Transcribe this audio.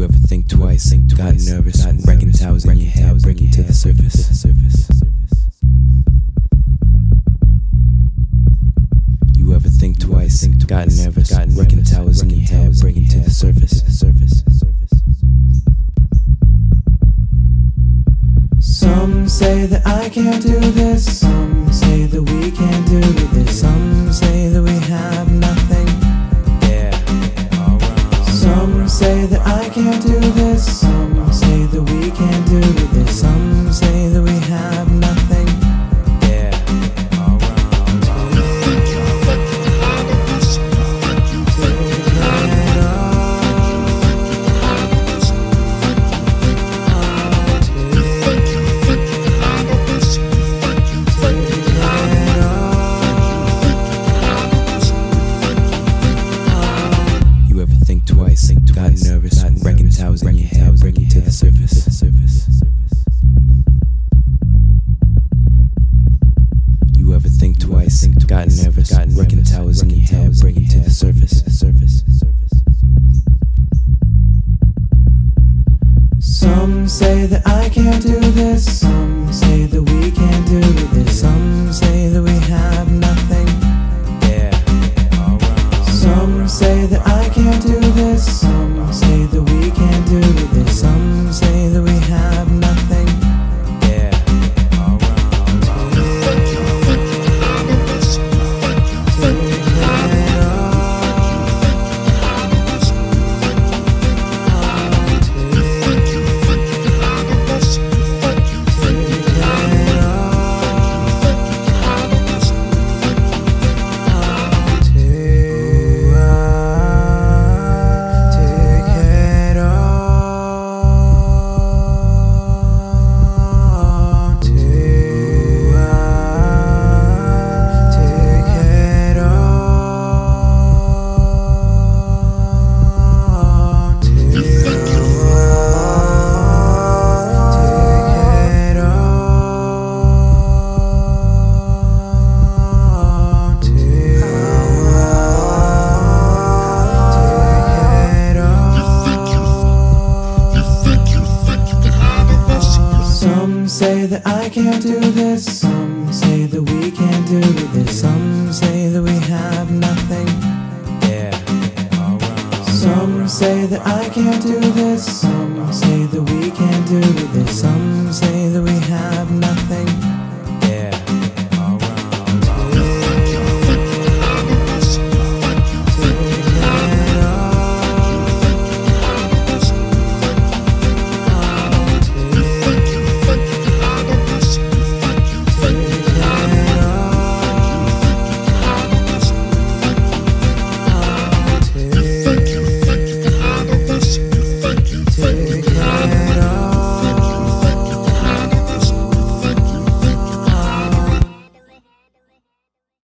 you ever think twice? Got nervous, wrecking towers in your head, bringing to the surface. You ever think twice? Got nervous, wrecking towers in your head, bringing to the surface. Some say that I can't do this. Some say that we can't do this. Some say that we have nothing. Some say that I can't do this. Some say that we can't do this. Some say that we have nothing. Got nervous, wrecking towers in your head, bringing to the surface. You ever think twice? Got nervous, wrecking towers in your head, bringing to the surface. Some say that I can't do this. Some say that we can't do this. Some say that we have nothing. Some say that I can't do this. Some say that we can't do this. Some say that we have nothing. Some say that I can't do this. Some say that we can't do this. Some say that we have nothing. Some say that I can't do this. Some say